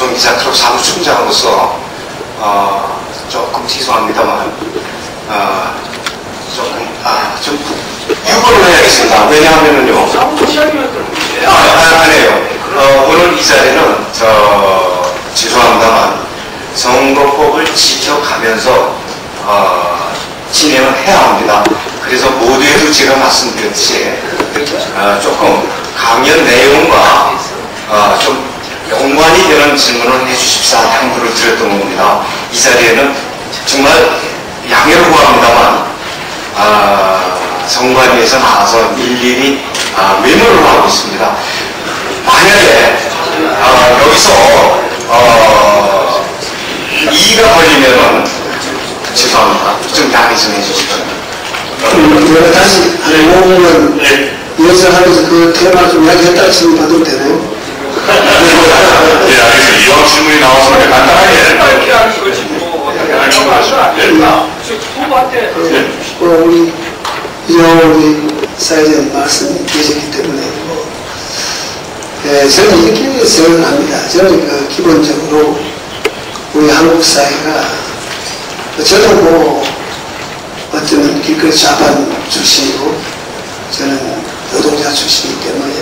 방송기자 클럽 사무총장으로서 조금 죄송합니다만 좀 유보를 해야겠습니다. 왜냐하면은요. 아니에요. 오늘 이 자리는 죄송합니다만 선거법을 지켜가면서 진행을 해야 합니다. 그래서 모두에도 제가 말씀드렸듯이 조금 강연 내용과 좀 연관이 되는 질문을 해주십사 당부를 드렸던 겁니다. 이 자리에는 정말 양해를 구합니다만 선관위에서 나와서 일일이 메모를 하고 있습니다. 만약에 여기서 이의가 걸리면은 죄송합니다. 좀 양해 좀 해주십시오. 다시 모으면 이것을 하면서 그 테마를 좀 이야기했다는 질문 받으면 되나요? 예, 알겠습니다. 이왕 질문이 나와서 간단하게 이렇게 하는 거지 뭐 어떻게 알려고 하시면 안 된다. 후보한테 우리 이정우 사회자의 말씀이 계셨기 때문에 저는 이렇게 생각합니다. 저는 기본적으로 우리 한국 사회가 저도 뭐 어쩌면 길거리 좌판 출신이고 저는 노동자 출신이기 때문에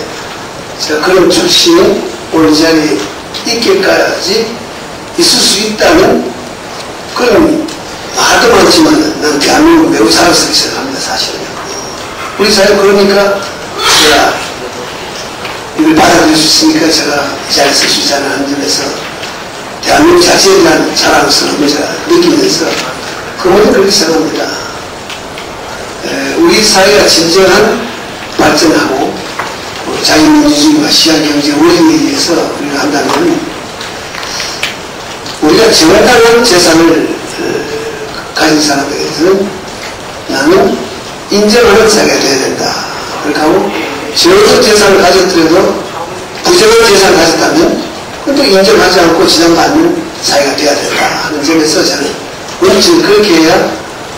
제가 그런 출신이 오늘 이 자리에 있기까지 있을 수 있다는 그런 말도 많지만 난 대한민국 매우 자랑스럽게 생각합니다. 사실은 우리 사회 그러니까 제가 이걸 받아들일 수 있으니까 제가 이 자리에 있을 수 있다는 한 점에서 대한민국 자체에 대한 자랑스러움을 제가 느끼면서 그분은 그렇게 생각합니다. 우리 사회가 진정한 발전하고 자유민주주의와 시장경제 운영에 의해서 우리가 한다면 우리가 정확한 재산을 가진 사람에 대해서는 나는 인정하는 사회가 돼야 된다. 그렇게 하고 적은 재산을 가졌더라도 부정한 재산을 가졌다면 또 인정하지 않고 지장받는 사회가 돼야 된다 하는 점에서 저는 원칙 그렇게 해야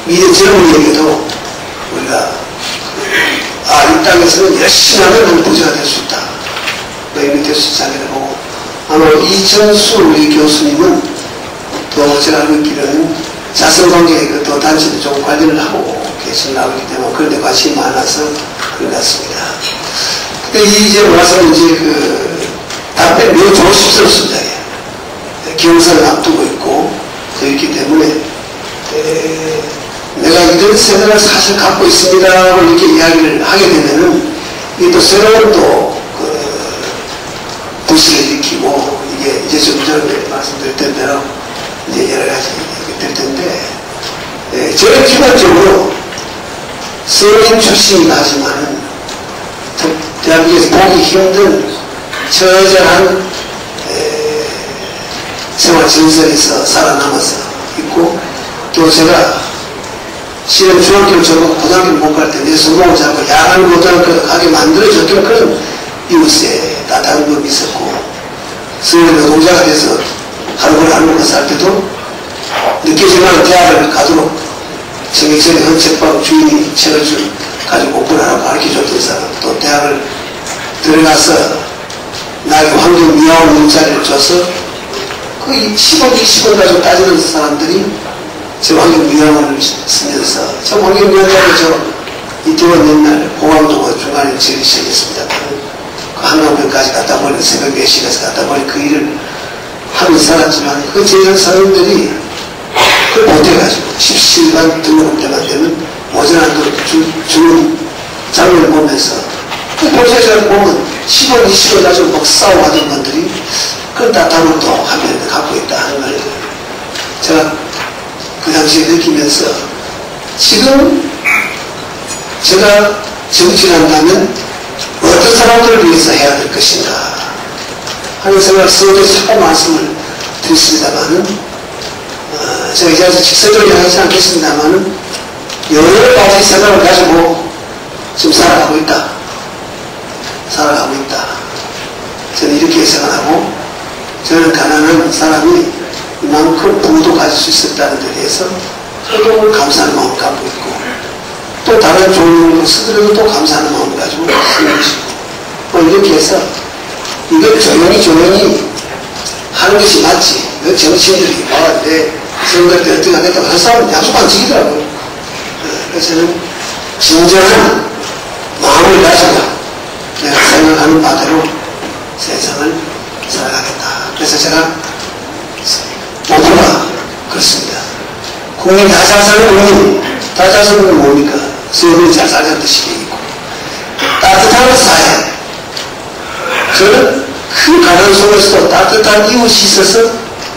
미래 젊은이에게도 우리가 이 땅에서는 열심히 하면 부자가 될 수 있다. 이렇게 될 수 있다는 거고 아마 이천수 우리 교수님은 또 제가 알고 있기로는 자선관계에 또 단체도 좀 관리를 하고 계속 나오기 때문에 그런데 관심이 많아서 그런 것 같습니다. 근데 이제 와서 이제 답변이 매우 조심스럽습니다. 경선을 앞두고 있고 있기 때문에 내가 이런 세상을 사실 갖고 있습니다 라고 이렇게 이야기를 하게 되면은 이게 또 새로운 부실을 일으키고 이게 이제 좀 전에 말씀드릴 텐데로 이제 여러 가지 될 텐데 저는 기본적으로 서민 출신이긴 하지만은 대한민국에서 보기 힘든 처절한 생활 진설에서 살아남아서 있고 또 제가 실은 중학교를 접고 고등학교를 못 갈 때 내 손목을 잡고 야간 고등학교를 가게 만들어줬던 그런 이웃에 나타난 법이 있었고 서울의 노동자가 돼서 하루를 하루를 살 때도 늦게 지나는 대학을 가도록 정액전의 헌책방 주인이 책을 가지고 오픈하라고 가르쳐줬던 사람 또 대학을 들어가서 나에게 환경 미화원 문자를 줘서 거의 10억, 20억 가지고 따지는 사람들이 저 환경위원회를 쓰면서 저 환경위원회를 저 이태원 옛날 공항도가 중간에 제일 시작했습니다. 그 한강변까지 갔다 보니 새벽 4시까지 갔다 보니 그 일을 하면서 살았지만 그 제일 사람들이 그걸 못해가지고 10시간 등록 때만 되면 모자란 주는 장면을 보면서 그 보좌자를 보면 10원, 20원 가지고 막 싸워가던 분들이 그걸 다 담을 또 한편에 갖고 있다 하는 말을 제가 그 당시에 느끼면서 지금 제가 정치를 한다면 어떤 사람들을 위해서 해야 될 것인가 하는 생각을 쓰면서 자꾸 말씀을 드렸습니다만은 제가 이제 아직 직설적으로 하지 않겠습니다만은 여러 가지 생각을 가지고 지금 살아가고 있다 저는 이렇게 생각하고 저는 가난한 사람이 이만큼 부도 가질 수 있었다는 데 대해서 조금 감사하는 마음을 갖고 있고 또 다른 좋은 일을 쓰더라도 또 감사하는 마음을 가지고 쓰는 것이고 이렇게 해서 이걸 조용히 하는 것이 맞지. 정치인들이 나왔는데 선거할 때 어떻게 하겠다고 할 사람은 약속 안 지키더라고요. 그래서 저는 진정한 마음을 가지고 내가 생각하는 바대로 세상을 살아가겠다. 그래서 제가 모두가 그렇습니다. 국민 다 잘 사는 국민, 다 잘 사는 건 뭡니까? 서민이 잘 살자는 뜻이 있고 따뜻한 사회. 저는 그 가난 속에서도 따뜻한 이웃이 있어서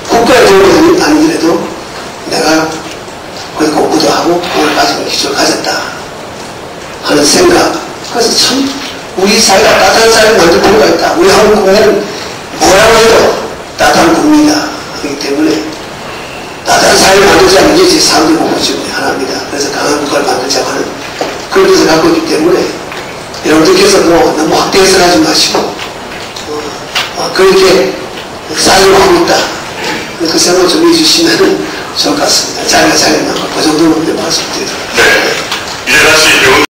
국가에 도움이 아니더라도 내가 그렇게 공부도 하고 그걸 가지고 기초를 가졌다 하는 생각. 그래서 참 우리 사회가 따뜻한 사회를 만들 필요가 있다. 우리 한국 국민은 뭐라고 해도 따뜻한 국민이다 하기 때문에 따뜻한 사회를 만들자는 게 제 사람들이 보고 싶은 하나입니다. 그래서 강한 국가를 만들자고 하는 그런 뜻을 갖고 있기 때문에 여러분들께서 뭐 너무 확대해서 가지 마시고 그렇게 사회를 하고 있다 그렇게 생각을 좀 해주시면 좋을 것 같습니다. 자리가 자리에 남아 그 정도로 말씀드리도록 하겠습니다.